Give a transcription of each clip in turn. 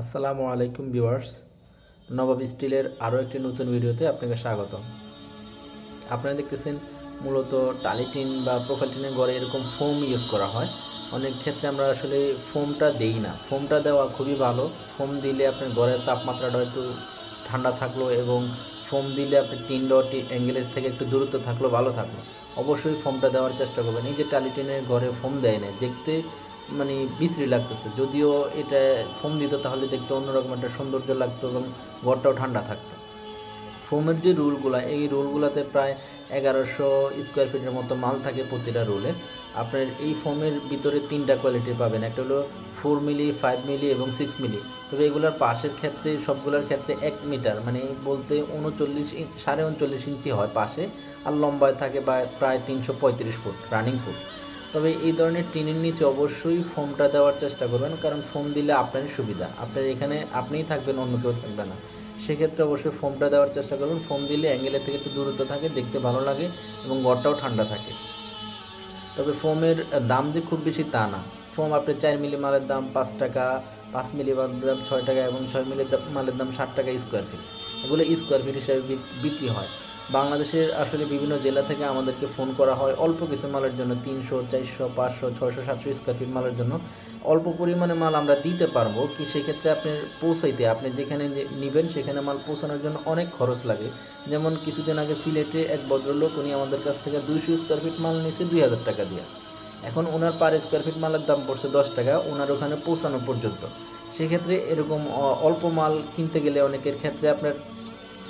আসসালামু আলাইকুম ভিউয়ার্স, নবাব স্টিলের আরও একটি নতুন ভিডিওতে আপনাকে স্বাগত। আপনারা দেখতেছেন মূলত টালিটিন বা প্রোফাইলটিনের গড়ে এরকম ফোম ইউজ করা হয়। অনেক ক্ষেত্রে আমরা আসলে ফোমটা দেই না, ফোমটা দেওয়া খুবই ভালো। ফোম দিলে আপনার গড়ের তাপমাত্রাটা একটু ঠান্ডা থাকলো এবং ফোম দিলে আপনি টিন ডট অ্যাঙ্গেলের থেকে একটু দূরত্ব থাকলো, ভালো থাকলো। অবশ্যই ফোমটা দেওয়ার চেষ্টা করবেন। এই যে টালিটিনের ঘরে ফোম দেয় না, দেখতে মানে বিশ্রী লাগতেছে, যদিও এটা ফোম দিত তাহলে দেখতে অন্যরকম একটা সৌন্দর্য লাগতো এবং ঘরটাও ঠান্ডা থাকতো। ফোমের যে রুলগুলো, এই রুলগুলোতে প্রায় 1100 স্কোয়ার ফিটের মতো মাল থাকে প্রতিটা রুলে। আপনার এই ফোমের ভিতরে তিনটা কোয়ালিটি পাবেন, একটা হলো 4 মিলি, 5 মিলি এবং 6 মিলি। তবে এগুলোর পাশের ক্ষেত্রে সবগুলোর ক্ষেত্রে 1 মিটার, মানে বলতে 39.5 ইঞ্চি হয় পাশে, আর লম্বায় থাকে বা প্রায় 335 ফুট রানিং ফুট। তবে এই ধরনের টিনের নিচে অবশ্যই ফোমটা দেওয়ার চেষ্টা করবেন, কারণ ফোম দিলে আপনার সুবিধা, আপনার এখানে আপনিই থাকবেন, অন্য কেউ থাকবে না। সেক্ষেত্রে অবশ্যই ফোমটা দেওয়ার চেষ্টা করবেন। ফোম দিলে অ্যাঙ্গেলের থেকে একটু দূরত্ব থাকে, দেখতে ভালো লাগে এবং ঘরটাও ঠান্ডা থাকে। তবে ফোমের দাম যে খুব বেশি তা না। ফোম আপনি 4 মিলি মালের দাম 5 টাকা, 5 মিলি মালের দাম 6 টাকা এবং 6 মিলি মালের দাম 60 টাকা স্কোয়ার ফিট। এগুলো স্কোয়ার ফিট হিসাবে বিক্রি হয়। বাংলাদেশের আসলে বিভিন্ন জেলা থেকে আমাদেরকে ফোন করা হয় অল্প কিছু মালের জন্য, 300, 400, 500, 600, 700 স্কোয়ার ফিট মালের জন্য। অল্প পরিমাণে মাল আমরা দিতে পারবো কি, সেক্ষেত্রে আপনার পৌঁছাইতে, আপনি যেখানে নেবেন সেখানে মাল পৌঁছানোর জন্য অনেক খরচ লাগে। যেমন কিছুদিন আগে সিলেটে এক ভদ্রলোক, উনি আমাদের কাছ থেকে 200 স্কোয়ার ফিট মাল নিয়েছে 2000 টাকা দিয়ে। এখন ওনার পার স্কোয়ার ফিট মালের দাম পড়ছে 10 টাকা ওনার ওখানে পৌঁছানো পর্যন্ত। সেক্ষেত্রে এরকম অল্প মাল কিনতে গেলে অনেকের ক্ষেত্রে আপনার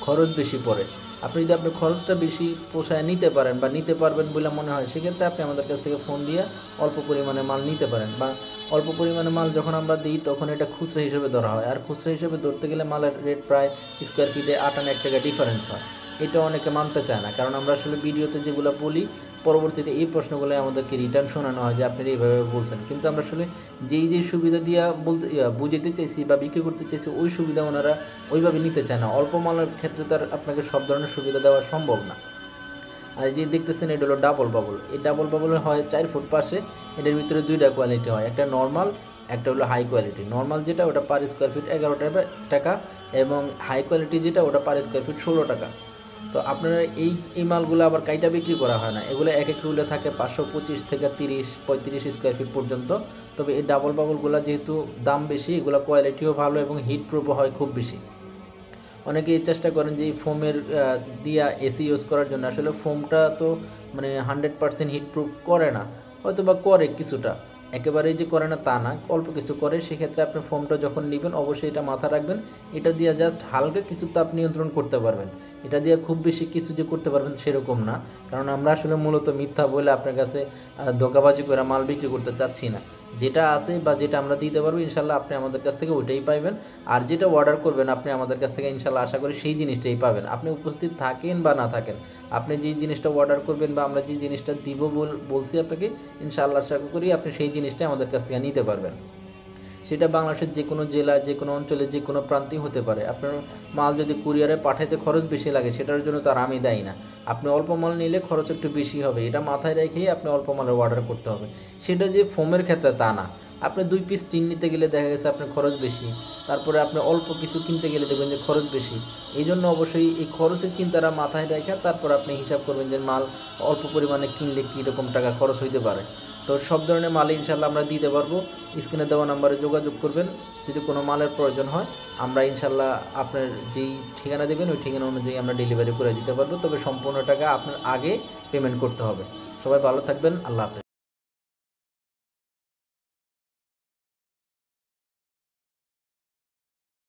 খরচ বেশি পড়ে। আপনি যদি আপনার খরচটা বেশি পোষায় নিতে পারেন বা নিতে পারবেন বলে মনে হয়, সেক্ষেত্রে আপনি আমাদের কাছ থেকে ফোন দিয়ে অল্প পরিমাণে মাল নিতে পারেন। বা অল্প পরিমাণে মাল যখন আমরা দিই তখন এটা খুচরা হিসেবে ধরা হয়, আর খুচরা হিসেবে ধরতে গেলে মালের রেট প্রায় স্কোয়ার ফিটে 8-1 টাকা ডিফারেন্স হয়। এটা অনেকে মানতে চায় না, কারণ আমরা আসলে ভিডিওতে যেগুলো বলি পরবর্তীতে এই প্রশ্নগুলো আমাদেরকে রিটার্ন শোনানো হয় যে আপনারা এইভাবে বলছেন, কিন্তু আমরা আসলে যেই সুবিধা দিয়ে বলতে বুঝাতে চাইছি বা বিক্রি করতে চাইছি ওই সুবিধা ওনারা ওইভাবে নিতে চায় না। অল্প মালের ক্ষেত্রে তার আপনাকে সব ধরনের সুবিধা দেওয়া সম্ভব না। আর যে দেখতেছেন এটা হলো ডাবল বাবল। এই ডাবল বাবল হয় 4 ফুট পাশে। এটার ভিতরে 2টা কোয়ালিটি হয়, একটা নর্মাল, একটা হলো হাই কোয়ালিটি। নর্মাল যেটা ওটা পার স্কোয়ার ফিট 11 টাকা এবং হাই কোয়ালিটি যেটা ওটা পার স্কোয়ার ফিট 16 টাকা। তো আপনারা এই মালগুলো আবার কাইটা বিক্রি করা হয় না, এগুলো এক রুলে থাকে 525 থেকে 30-35 স্কোয়ার ফিট পর্যন্ত। তবে এই ডাবল বাবলগুলো যেহেতু দাম বেশি, এগুলো কোয়ালিটিও ভালো এবং হিট প্রুফও হয় খুব বেশি। অনেকেই চেষ্টা করেন যে ফোমের দিয়া এসি ইউজ করার জন্য, আসলে ফোমটা তো মানে 100% হিট প্রুফ করে না, হয়তো বা করে কিছুটা, একেবারেই যে করে না তা না, অল্প কিছু করে। সেক্ষেত্রে আপনি ফোমটা যখন নেবেন অবশ্যই এটা মাথা রাখবেন, এটা দিয়ে জাস্ট হালকা কিছু তাপ নিয়ন্ত্রণ করতে পারবেন। এটা দিয়ে খুব বেশি কিছু যে করতে পারবেন সেরকম না, কারণ আমরা আসলে মূলত মিথ্যা বলে আপনার কাছে ধোকাবাজি করে মাল বিক্রি করতে চাচ্ছি না। যেটা আছে বা যেটা আমরা দিতে পারবো ইনশাল্লাহ আপনি আমাদের কাছ থেকে ওইটাই পাবেন, আর যেটা অর্ডার করবেন আপনি আমাদের কাছ থেকে ইনশাল্লাহ আশা করি সেই জিনিসটাই পাবেন। আপনি উপস্থিত থাকেন বা না থাকেন, আপনি যে জিনিসটা অর্ডার করবেন বা আমরা যে জিনিসটা দিব বলছি আপনাকে, ইনশাল্লাহ আশা করি আপনি সেই জিনিসটাই আমাদের কাছ থেকে নিতে পারবেন। সেটা বাংলাদেশের যে কোনো জেলা, যে কোনো অঞ্চলে, যে কোনো প্রান্তেই হতে পারে। আপনার মাল যদি কুরিয়ারে পাঠাইতে খরচ বেশি লাগে সেটার জন্য তার আমি দায়ী না। আপনি অল্প মাল নিলে খরচ একটু বেশি হবে, এটা মাথায় রেখেই আপনি অল্প মালের অর্ডার করতে হবে। সেটা যে ফোমের ক্ষেত্রে তা না, আপনি 2 পিস টিন নিতে গেলে দেখা গেছে আপনার খরচ বেশি, তারপরে আপনি অল্প কিছু কিনতে গেলে দেখবেন যে খরচ বেশি। এই জন্য অবশ্যই এই খরচের চিন্তাটা মাথায় রেখে তারপর আপনি হিসাব করবেন যে মাল অল্প পরিমাণে কিনলে কীরকম টাকা খরচ হইতে পারে। তো সব ধরনের মাল ইনশাল্লাহ আমরা দিতে পারবো। স্ক্রিনে দেওয়া নাম্বারে যোগাযোগ করবেন, যদি কোনো মালের প্রয়োজন হয় আমরা ইনশাল্লাহ আপনার যেই ঠিকানা দেবেন ওই ঠিকানা অনুযায়ী আমরা ডেলিভারি করে দিতে পারবো। তবে সম্পূর্ণ টাকা আপনার আগে পেমেন্ট করতে হবে। সবাই ভালো থাকবেন, আল্লাহ হাফেজ।